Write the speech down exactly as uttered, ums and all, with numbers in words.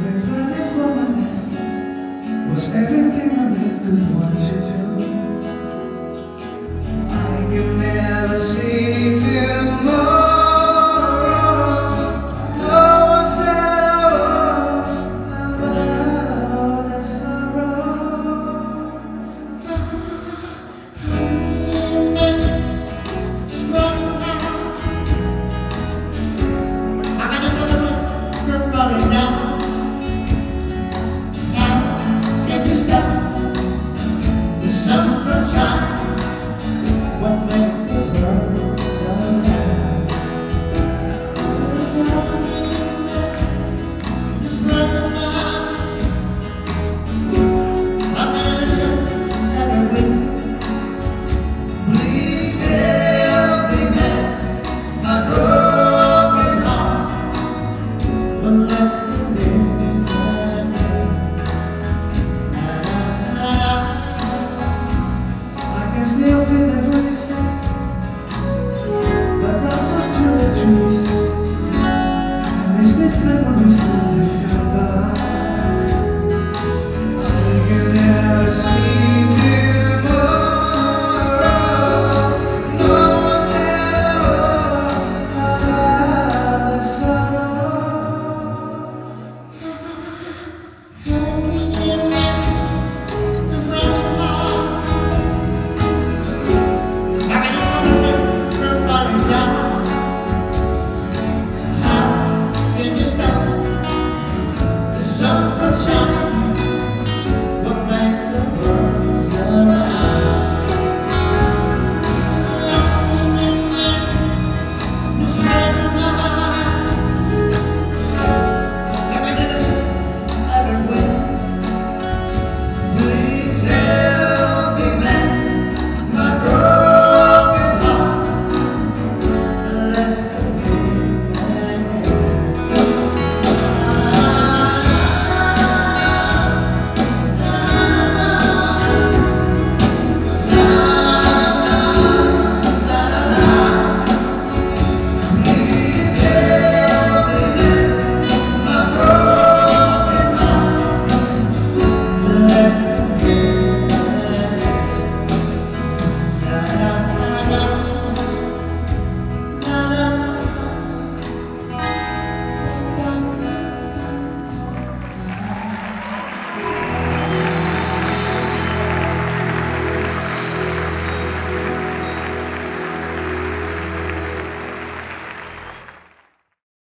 When I left my life was everything I could want to do.